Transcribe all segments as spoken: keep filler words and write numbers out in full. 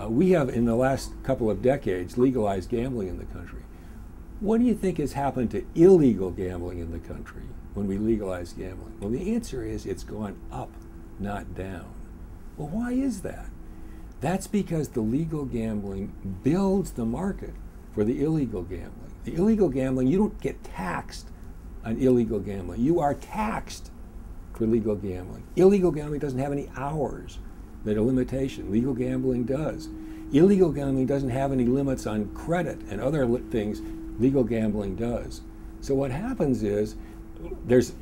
Uh, we have, in the last couple of decades, legalized gambling in the country. What do you think has happened to illegal gambling in the country when we legalize gambling? Well, the answer is it's gone up, not down. Well, why is that? That's because the legal gambling builds the market for the illegal gambling. The illegal gambling, you don't get taxed on illegal gambling. You are taxed for legal gambling. Illegal gambling doesn't have any hours that are limitation. Legal gambling does. Illegal gambling doesn't have any limits on credit and other things. Legal gambling does. So what happens is there's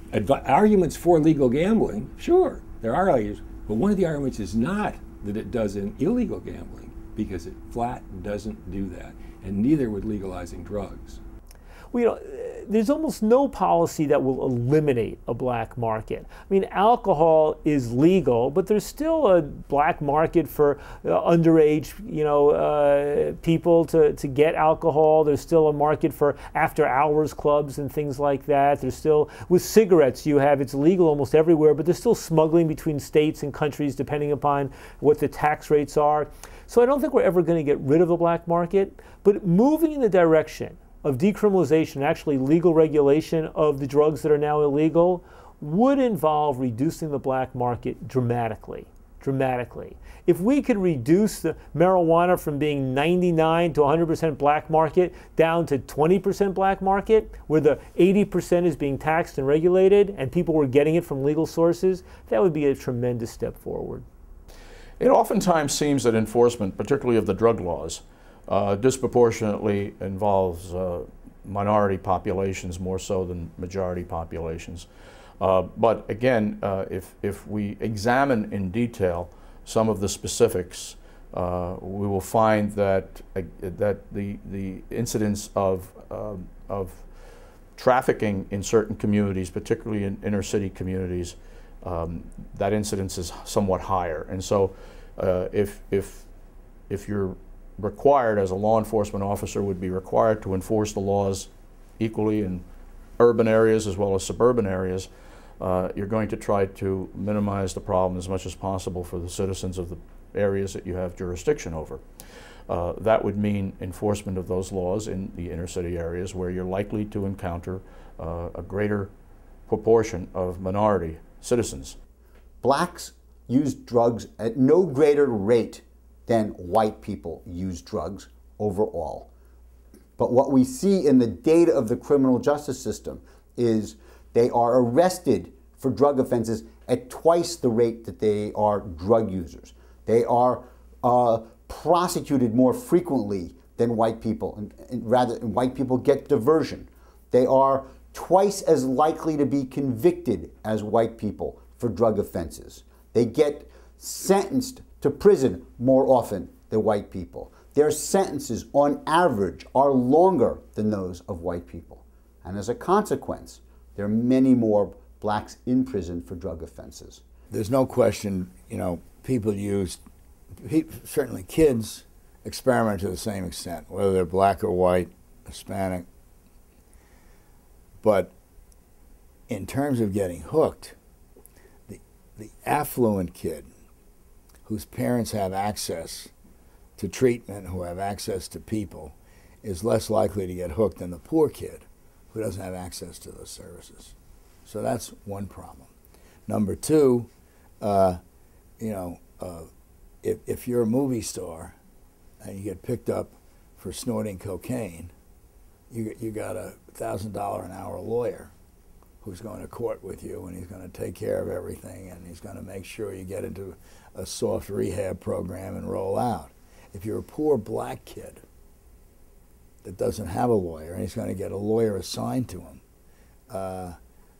arguments for legal gambling. Sure, there are arguments, but one of the arguments is not that it does in illegal gambling, because it flat doesn't do that, and neither would legalizing drugs. Well, you know, there's almost no policy that will eliminate a black market. I mean, alcohol is legal, but there's still a black market for uh, underage, you know, uh, people to, to get alcohol. There's still a market for after-hours clubs and things like that. There's still, with cigarettes, you have, it's legal almost everywhere, but there's still smuggling between states and countries depending upon what the tax rates are. So I don't think we're ever going to get rid of the black market, but moving in the direction of decriminalization, actually legal regulation of the drugs that are now illegal, would involve reducing the black market dramatically, dramatically. If we could reduce the marijuana from being ninety-nine to one hundred percent black market down to twenty percent black market, where the eighty percent is being taxed and regulated and people were getting it from legal sources, that would be a tremendous step forward. It oftentimes seems that enforcement, particularly of the drug laws, Uh, disproportionately involves uh, minority populations more so than majority populations. Uh, but again, uh, if, if we examine in detail some of the specifics, uh, we will find that, uh, that the, the incidence of, uh, of trafficking in certain communities, particularly in inner city communities, um, that incidence is somewhat higher. And so uh, if, if, if you're required, as a law enforcement officer would be required to enforce the laws equally in urban areas as well as suburban areas, uh, you're going to try to minimize the problem as much as possible for the citizens of the areas that you have jurisdiction over. Uh, that would mean enforcement of those laws in the inner city areas where you're likely to encounter uh, a greater proportion of minority citizens. Blacks use drugs at no greater rate than white people use drugs overall. But what we see in the data of the criminal justice system is they are arrested for drug offenses at twice the rate that they are drug users. They are uh, prosecuted more frequently than white people, and, and rather, and white people get diversion. They are twice as likely to be convicted as white people for drug offenses. They get sentenced to prison more often than white people. Their sentences, on average, are longer than those of white people. And as a consequence, there are many more blacks in prison for drug offenses. There's no question, you know, people use, certainly kids experiment to the same extent, whether they're black or white, Hispanic. But in terms of getting hooked, the, the affluent kid whose parents have access to treatment, who have access to people, is less likely to get hooked than the poor kid who doesn't have access to those services. So that's one problem. Number two, uh, you know, uh, if, if you're a movie star and you get picked up for snorting cocaine, you, you got a one thousand dollar an hour lawyer who's going to court with you, and he's going to take care of everything, and he's going to make sure you get into a soft rehab program and roll out. If you're a poor black kid that doesn't have a lawyer, and he's going to get a lawyer assigned to him, uh,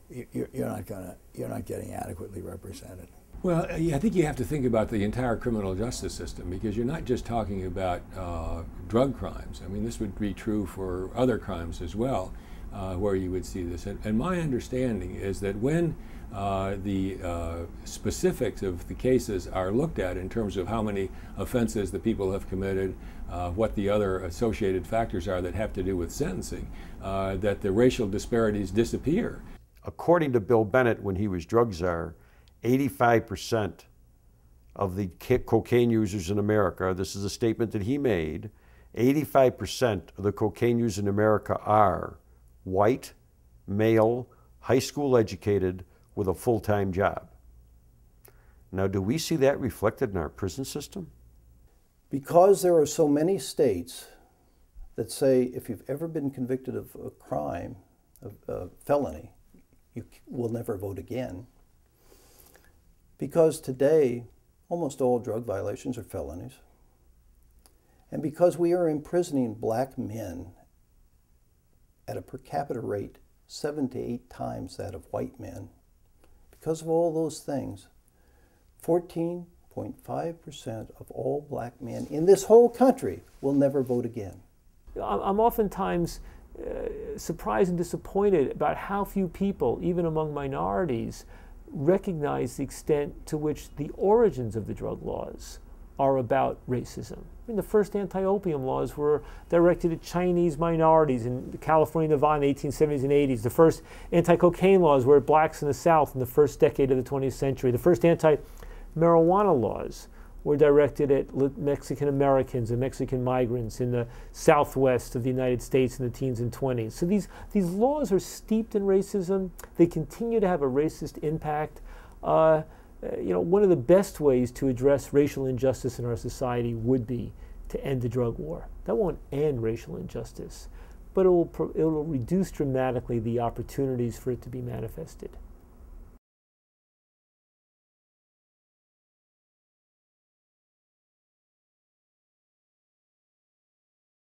you, you're not going to, you're not getting adequately represented. Well, I think you have to think about the entire criminal justice system, because you're not just talking about uh, drug crimes. I mean, this would be true for other crimes as well, Uh, where you would see this. And, and my understanding is that when uh, the uh, specifics of the cases are looked at in terms of how many offenses the people have committed, uh, what the other associated factors are that have to do with sentencing, uh, that the racial disparities disappear. According to Bill Bennett, when he was drug czar, eighty-five percent of the cocaine users in America, this is a statement that he made, eighty-five percent of the cocaine users in America are white, male, high school educated, with a full-time job. Now, do we see that reflected in our prison system? Because there are so many states that say if you've ever been convicted of a crime, a, a felony, you will never vote again. Because today, almost all drug violations are felonies. And because we are imprisoning black men at a per capita rate seven to eight times that of white men, because of all those things, fourteen point five percent of all black men in this whole country will never vote again. I'm oftentimes uh, surprised and disappointed about how few people, even among minorities, recognize the extent to which the origins of the drug laws are about racism. I mean, the first anti-opium laws were directed at Chinese minorities in California, Nevada in the eighteen seventies and eighties. The first anti-cocaine laws were at blacks in the South in the first decade of the twentieth century. The first anti-marijuana laws were directed at Mexican Americans and Mexican migrants in the Southwest of the United States in the teens and twenties. So these, these laws are steeped in racism. They continue to have a racist impact. Uh, You know, one of the best ways to address racial injustice in our society would be to end the drug war. That won't end racial injustice, but it will, it will reduce dramatically the opportunities for it to be manifested.